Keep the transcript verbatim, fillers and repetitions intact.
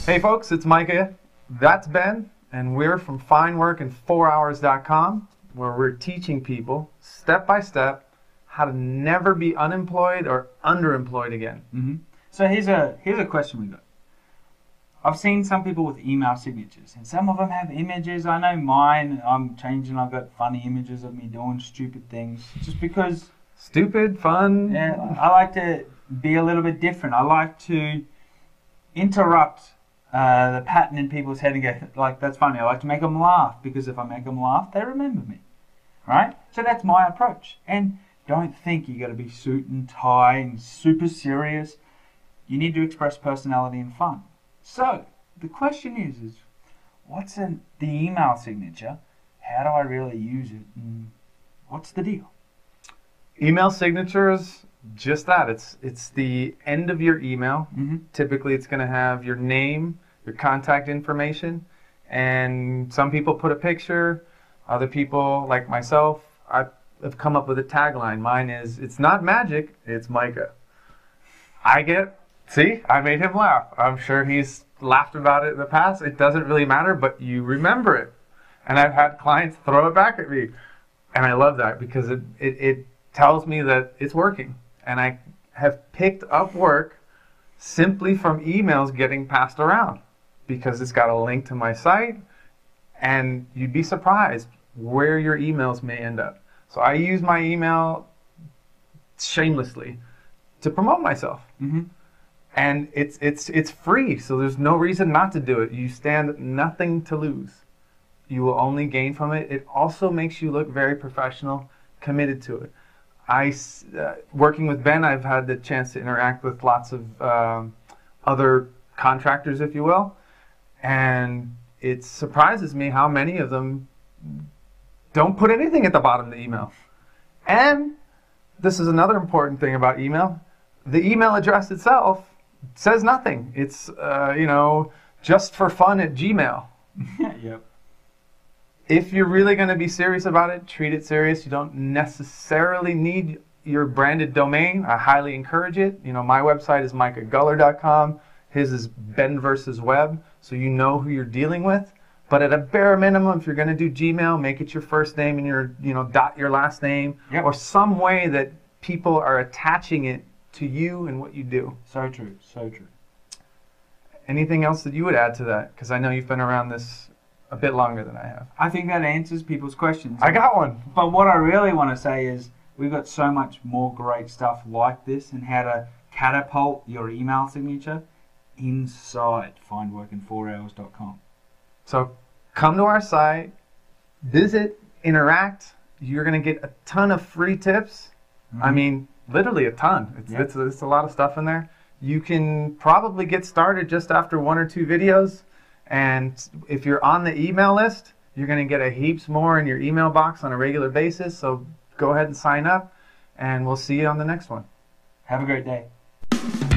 Hey folks, it's Micah, that's Ben, and we're from Find Work in four hours dot com, where we're teaching people step by step how to never be unemployed or underemployed again. Mm-hmm. So here's a here's a question we got. I've seen some people with email signatures, and some of them have images. I know mine, I'm changing, I've got funny images of me doing stupid things. Just because... Stupid, fun... Yeah, I like to be a little bit different. I like to interrupt uh, the pattern in people's head and go, like, that's funny. I like to make them laugh, because if I make them laugh, they remember me, right? So that's my approach. And don't think you got to be suit and tie and super serious. You need to express personality and fun. So, the question is, is what's in the email signature? How do I really use it? And what's the deal? Email signatures, just that. It's, it's the end of your email. Mm-hmm. Typically, it's going to have your name, your contact information, and some people put a picture. Other people, like myself, I have come up with a tagline. Mine is, it's not magic, it's Micah. I get... See, I made him laugh. I'm sure he's laughed about it in the past. It doesn't really matter, but you remember it. And I've had clients throw it back at me. And I love that because it, it, it tells me that it's working. And I have picked up work simply from emails getting passed around because it's got a link to my site. And you'd be surprised where your emails may end up. So I use my email shamelessly to promote myself. Mm-hmm. And it's it's it's free, so there's no reason not to do it. You stand nothing to lose. You will only gain from it. It also makes you look very professional, committed to it. I, uh, working with Ben, I've had the chance to interact with lots of um, other contractors, if you will, and it surprises me how many of them don't put anything at the bottom of the email. And this is another important thing about email. The email address itself says nothing. It's, uh, you know, just for fun at Gmail. Yep. If you're really going to be serious about it, treat it serious. You don't necessarily need your branded domain. I highly encourage it. You know, my website is Micah Guller dot com. His is Ben Versus Web, so you know who you're dealing with. But at a bare minimum, if you're going to do Gmail, make it your first name and your, you know, dot your last name. Yep. Or some way that people are attaching it to you and what you do. So true, so true. Anything else that you would add to that? Because I know you've been around this a bit longer than I have. I think that answers people's questions. I got one. But what I really want to say is we've got so much more great stuff like this and how to catapult your email signature inside Find Work in four hours dot com. So come to our site, visit, interact. You're going to get a ton of free tips. Mm-hmm. I mean, literally a ton. It's, yep. it's, it's a lot of stuff in there. You can probably get started just after one or two videos. And if you're on the email list, you're going to get a heaps more in your email box on a regular basis. So go ahead and sign up, and we'll see you on the next one. Have a great day.